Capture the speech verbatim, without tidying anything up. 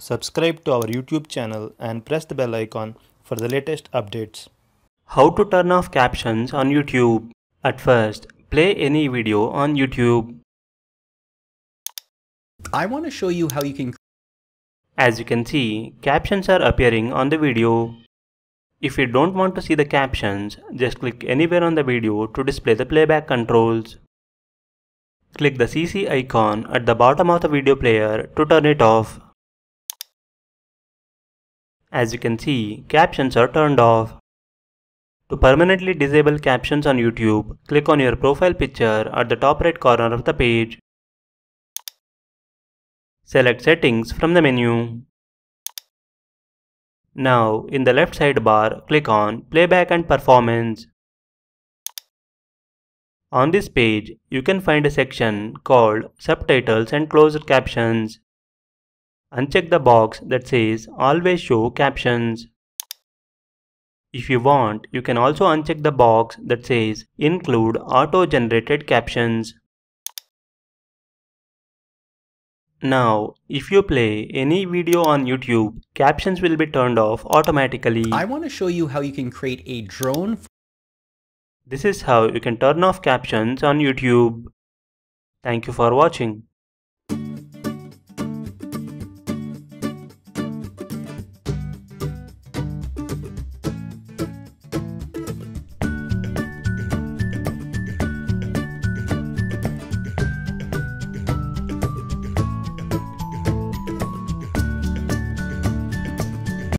Subscribe to our YouTube channel and press the bell icon for the latest updates. How to turn off captions on YouTube. At first, play any video on YouTube. I want to show you how you can. As you can see, captions are appearing on the video. If you don't want to see the captions, just click anywhere on the video to display the playback controls. Click the C C icon at the bottom of the video player to turn it off. As you can see, captions are turned off. To permanently disable captions on YouTube, click on your profile picture at the top right corner of the page. Select Settings from the menu. Now, in the left sidebar, click on Playback and Performance. On this page, you can find a section called Subtitles and Closed Captions. Uncheck the box that says Always Show Captions. If you want, you can also uncheck the box that says Include Auto-Generated Captions. Now, if you play any video on YouTube, captions will be turned off automatically. I want to show you how you can create a drone. This is how you can turn off captions on YouTube. Thank you for watching.